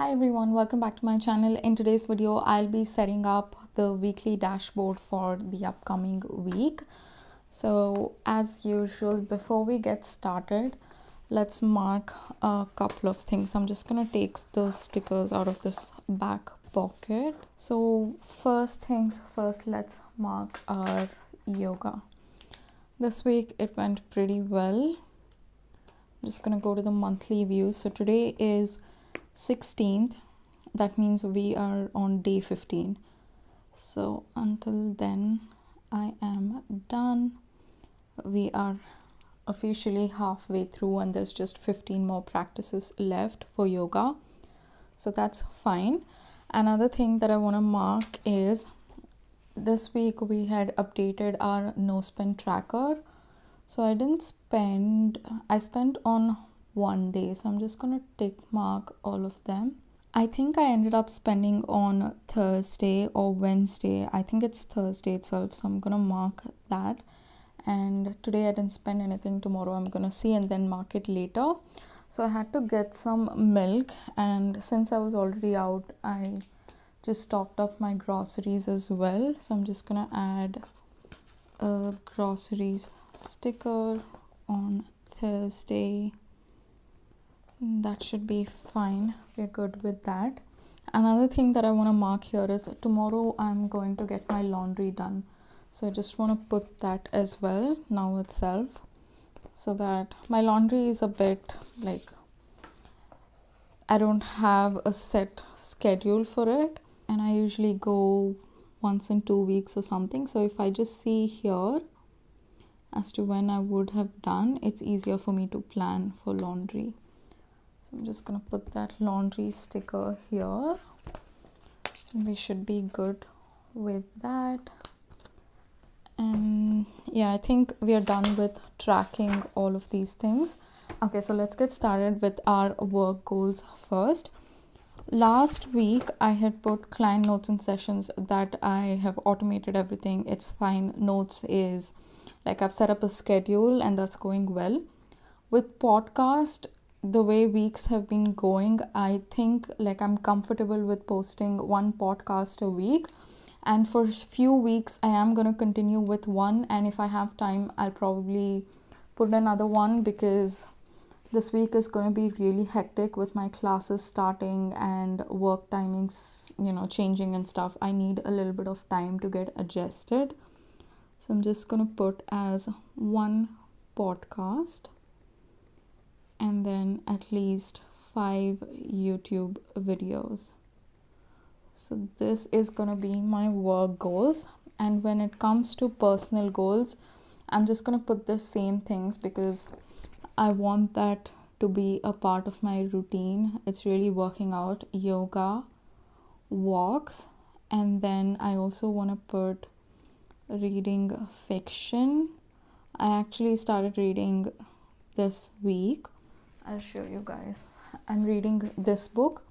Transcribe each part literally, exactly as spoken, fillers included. Hi everyone, welcome back to my channel. In today's video, I'll be setting up the weekly dashboard for the upcoming week. So as usual, before we get started, let's mark a couple of things. I'm just gonna take the stickers out of this back pocket. So first things first, let's mark our yoga. This week it went pretty well. I'm just gonna go to the monthly view. So today is sixteenth, that means we are on day fifteen. So until then, I am done. We are officially halfway through and there's just fifteen more practices left for yoga, so that's fine. Another thing that I want to mark is this week we had updated our no spend tracker. So I didn't spend, I spent on one day, so I'm just gonna tick mark all of them. I think I ended up spending on Thursday or Wednesday. I think it's Thursday itself, so I'm gonna mark that. And today I didn't spend anything. Tomorrow I'm gonna see and then mark it later. So I had to get some milk, and since I was already out, I just stocked up my groceries as well. So I'm just gonna add a groceries sticker on Thursday. That should be fine, we're good with that. Another thing that I want to mark here is tomorrow I'm going to get my laundry done, so I just want to put that as well now itself, so that my laundry is a bit like, I don't have a set schedule for it, and I usually go once in two weeks or something. So if I just see here as to when I would have done, it's easier for me to plan for laundry. So I'm just gonna put that laundry sticker here. We should be good with that. And yeah, I think we are done with tracking all of these things. Okay, so let's get started with our work goals first. Last week I had put client notes and sessions that I have automated everything. It's fine. Notes is like I've set up a schedule and that's going well. With podcast, the way weeks have been going, I think like I'm comfortable with posting one podcast a week, and for few weeks I am going to continue with one, and if I have time I'll probably put another one, because this week is going to be really hectic with my classes starting and work timings, you know, changing and stuff. I need a little bit of time to get adjusted, so I'm just going to put as one podcast and then at least five YouTube videos. So this is gonna be my work goals. And when it comes to personal goals, I'm just gonna put the same things because I want that to be a part of my routine. It's really working out, yoga, walks, and then I also wanna put reading fiction. I actually started reading this week. I'll show you guys. I'm reading this book,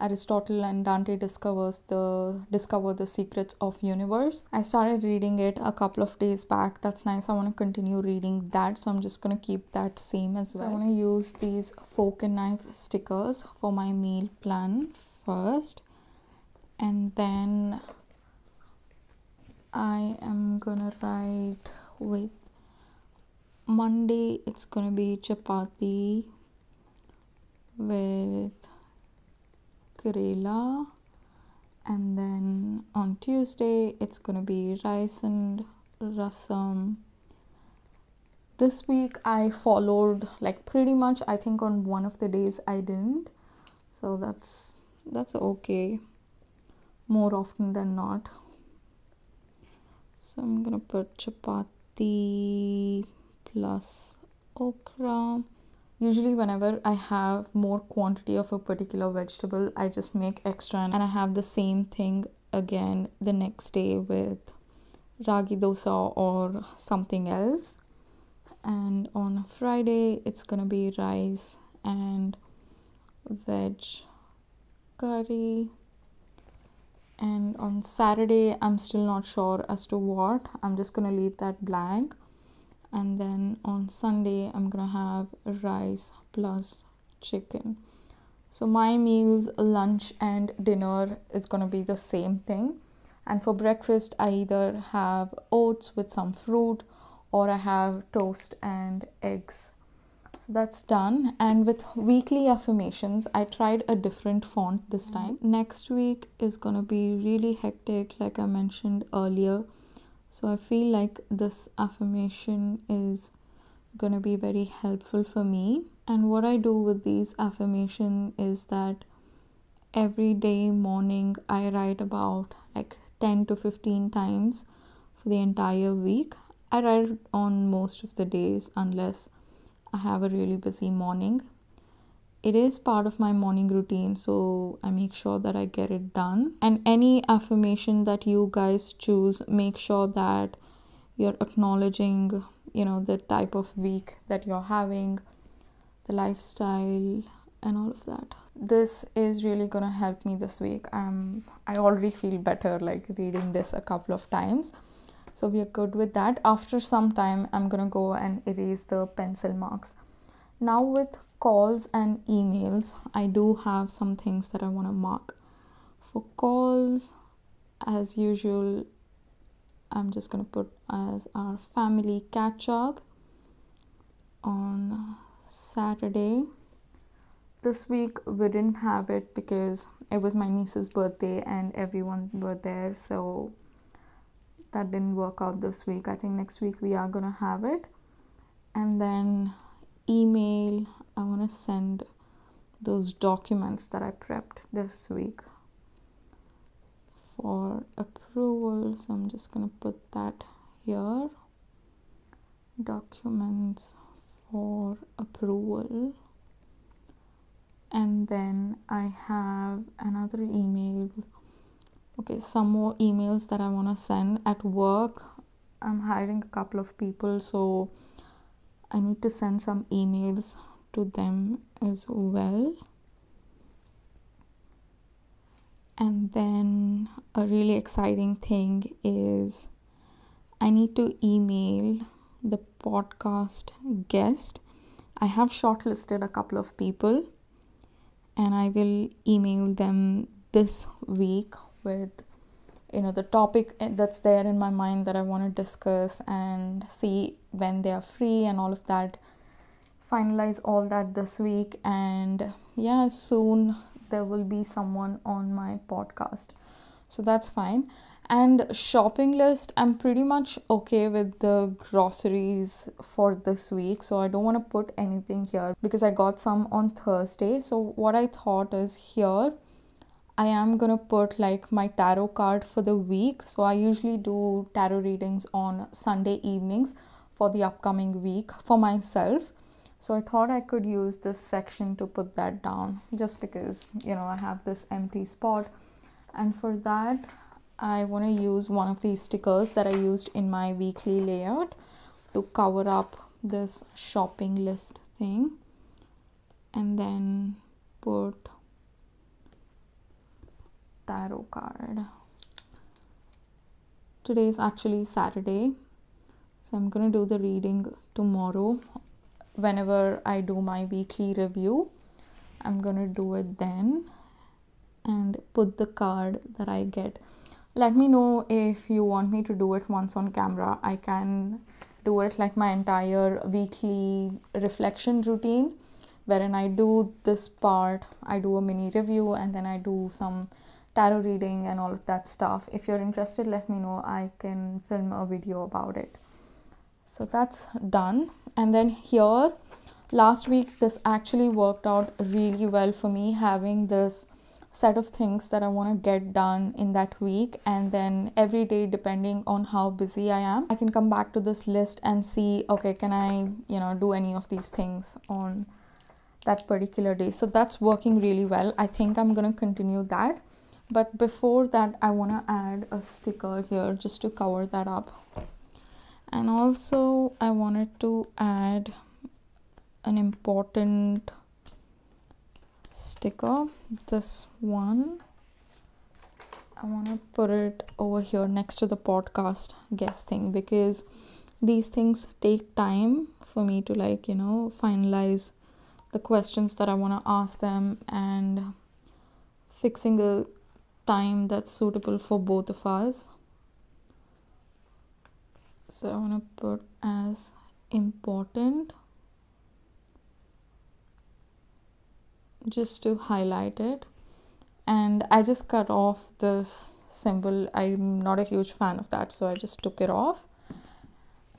Aristotle and Dante Discovers the Discover the Secrets of the Universe. I started reading it a couple of days back. That's nice. I want to continue reading that, so I'm just going to keep that same as well. So I want to use these fork and knife stickers for my meal plan first, and then I am gonna write with Monday it's gonna be chapati with Kerala, and then on Tuesday it's gonna be rice and rasam. This week I followed like pretty much, I think on one of the days I didn't, so that's that's okay, more often than not. So I'm gonna put chapati plus okra. Usually whenever I have more quantity of a particular vegetable, I just make extra, and I have the same thing again the next day with ragi dosa or something else. And on Friday it's gonna be rice and veg curry, and on Saturday I'm still not sure as to what. I'm just gonna leave that blank. And then on Sunday, I'm gonna have rice plus chicken. So my meals, lunch and dinner is going to be the same thing. And for breakfast, I either have oats with some fruit or I have toast and eggs. So that's done. And with weekly affirmations, I tried a different font this time. Next week is going to be really hectic, like I mentioned earlier. So I feel like this affirmation is going to be very helpful for me. And what I do with these affirmations is that every day morning, I write about like ten to fifteen times for the entire week. I write on most of the days unless I have a really busy morning. It is part of my morning routine, so I make sure that I get it done. And any affirmation that you guys choose, make sure that you're acknowledging, you know, the type of week that you're having, the lifestyle and all of that. This is really gonna help me this week. Um, I already feel better like reading this a couple of times. So we are good with that. After some time, I'm gonna go and erase the pencil marks. Now with calls and emails, I do have some things that I wanna mark. For calls, as usual, I'm just gonna put as our family catch up on Saturday. This week we didn't have it because it was my niece's birthday and everyone were there, so that didn't work out this week. I think next week we are gonna have it. And then email, I wanna send those documents that I prepped this week for approval, so I'm just gonna put that here. Documents for approval. And then I have another email. Okay, some more emails that I want to send. At work, I'm hiring a couple of people, so I need to send some emails to them as well. And then a really exciting thing is I need to email the podcast guest. I have shortlisted a couple of people, and I will email them this week with, you know, the topic that's there in my mind that I want to discuss and see when they are free and all of that. Finalize all that this week, and yeah, soon there will be someone on my podcast. So that's fine. And shopping list, I'm pretty much okay with the groceries for this week, so I don't want to put anything here because I got some on Thursday. So what I thought is here I am gonna put like my tarot card for the week. So I usually do tarot readings on Sunday evenings for the upcoming week for myself, so I thought I could use this section to put that down just because, you know, I have this empty spot. And for that I want to use one of these stickers that I used in my weekly layout to cover up this shopping list thing, and then put tarot card. Today is actually Saturday, so I'm gonna do the reading tomorrow. Whenever I do my weekly review, I'm gonna do it then and put the card that I get. Let me know if you want me to do it once on camera. I can do it like my entire weekly reflection routine, wherein I do this part, I do a mini review, and then I do some tarot reading and all of that stuff. If you're interested, let me know. I can film a video about it. So that's done. And then here, last week, this actually worked out really well for me, having this set of things that I want to get done in that week, and then every day, depending on how busy I am, I can come back to this list and see, okay, can I, you know, do any of these things on that particular day. So that's working really well. I think I'm gonna continue that, but before that I want to add a sticker here just to cover that up. And also I wanted to add an important sticker, this one. I want to put it over here next to the podcast guest thing, because these things take time for me to, like, you know, finalize the questions that I want to ask them, and fixing a time that's suitable for both of us. So I want to put as important, just to highlight it. And I just cut off this symbol. I'm not a huge fan of that, so I just took it off.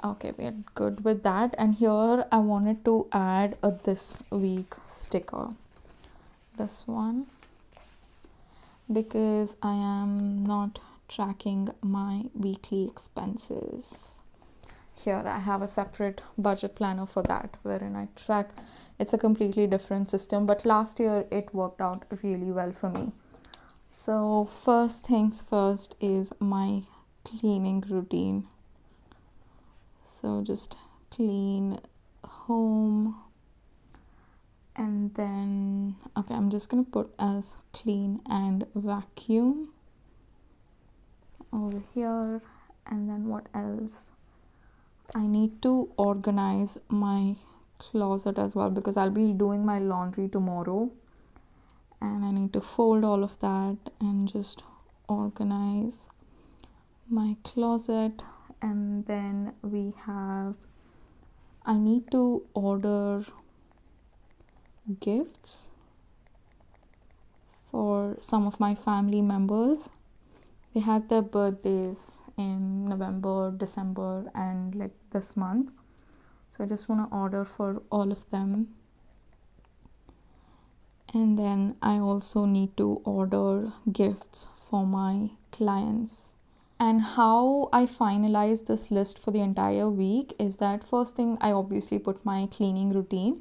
Okay, we're good with that. And here I wanted to add a this week sticker, this one, because I am not tracking my weekly expenses. Here I have a separate budget planner for that, wherein I track. It's a completely different system, but last year it worked out really well for me. So first things first is my cleaning routine. So just clean home, and then okay, I'm just gonna put as clean and vacuum over here. And then what else? I need to organize my closet as well, because I'll be doing my laundry tomorrow, and I need to fold all of that and just organize my closet. And then we have, I need to order gifts for some of my family members. They had their birthdays in November, December, and like this month. So I just want to order for all of them. And then I also need to order gifts for my clients. And how I finalize this list for the entire week is that first thing, I obviously put my cleaning routine,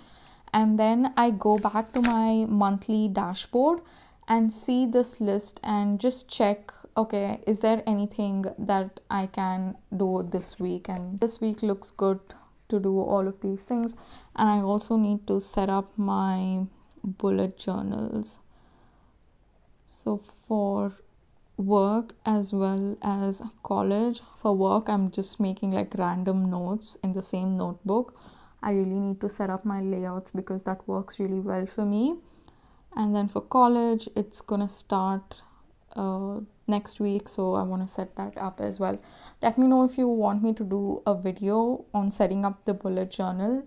and then I go back to my monthly dashboard and see this list and just check, okay, is there anything that I can do this week? And this week looks good to do all of these things. And I also need to set up my bullet journals, so for work as well as college. For work, I'm just making like random notes in the same notebook. I really need to set up my layouts because that works really well for me. And then for college, it's gonna start uh, next week, so I want to set that up as well. Let me know if you want me to do a video on setting up the bullet journal.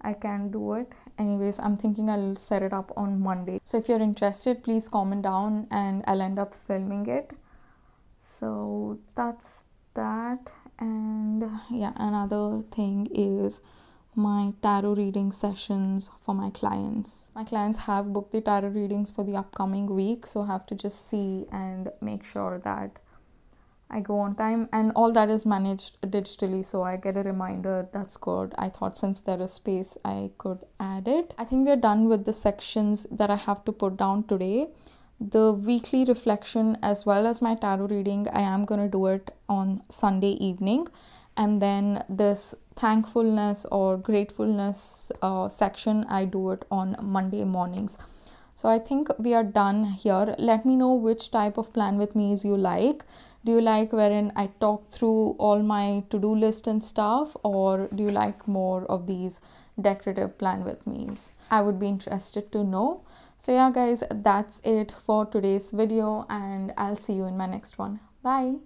I can do it. Anyways, I'm thinking I'll set it up on Monday. So if you're interested, please comment down and I'll end up filming it. So that's that. And yeah, another thing is my tarot reading sessions for my clients. My clients have booked the tarot readings for the upcoming week, so I have to just see and make sure that I go on time, and all that is managed digitally, so I get a reminder. That's good. I thought since there is space, I could add it. I think we're done with the sections that I have to put down today. The weekly reflection as well as my tarot reading, I am going to do it on Sunday evening. And then this thankfulness or gratefulness uh, section, I do it on Monday mornings. So I think we are done here. Let me know which type of plan with me's you like. Do you like wherein I talk through all my to-do list and stuff, or do you like more of these decorative plan with me's? I would be interested to know. So yeah guys, that's it for today's video, and I'll see you in my next one. Bye.